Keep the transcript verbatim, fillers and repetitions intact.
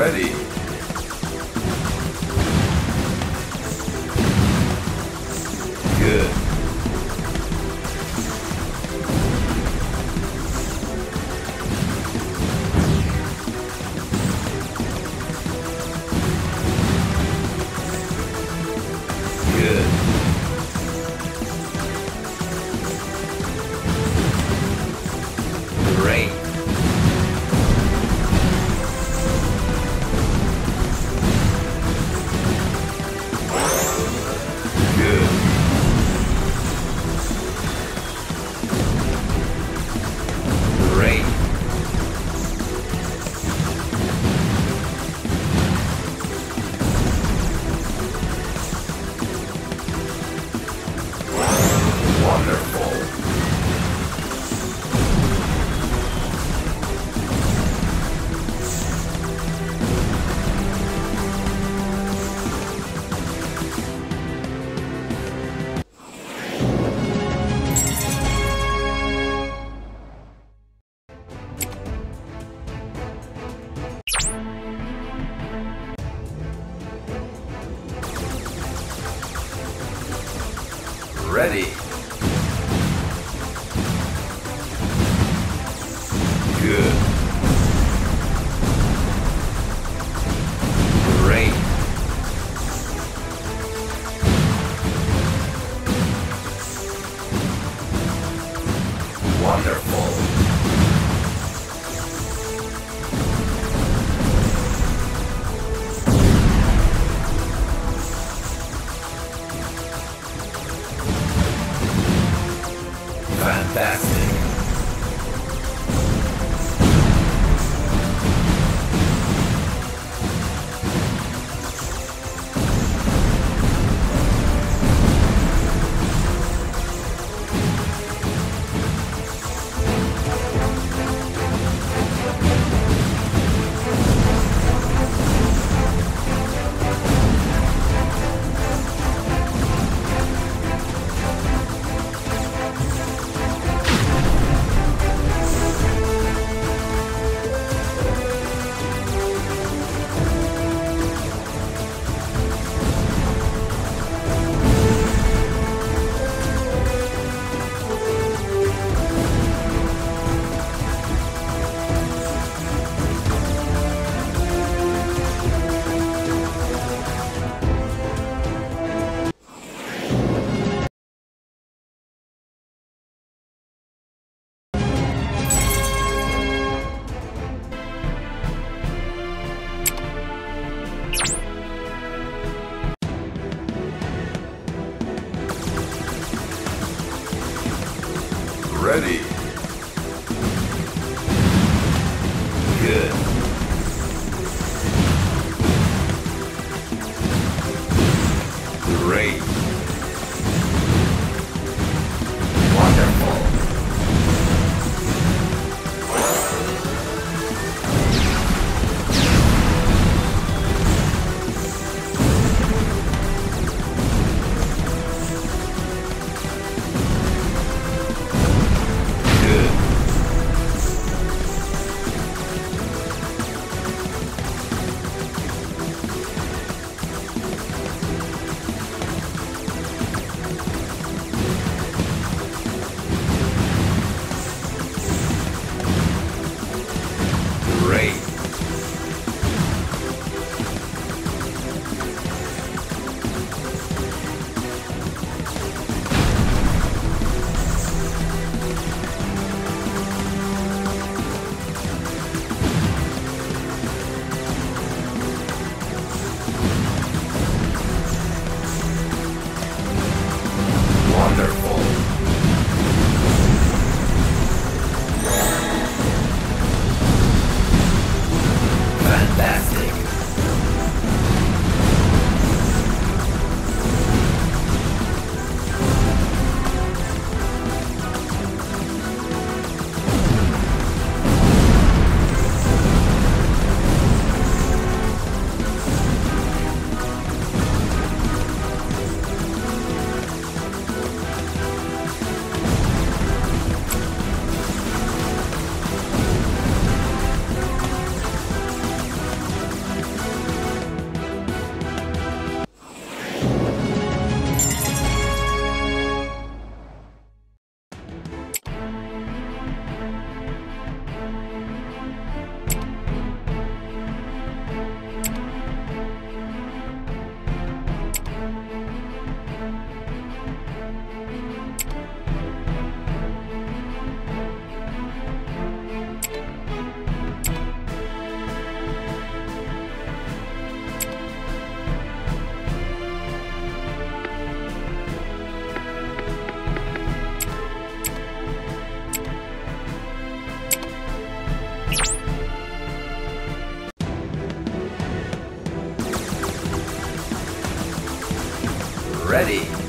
ready. Good. Ready. Good. Great. Wonderful. Fantastic. Ready. Good. Great. Wonderful. ready.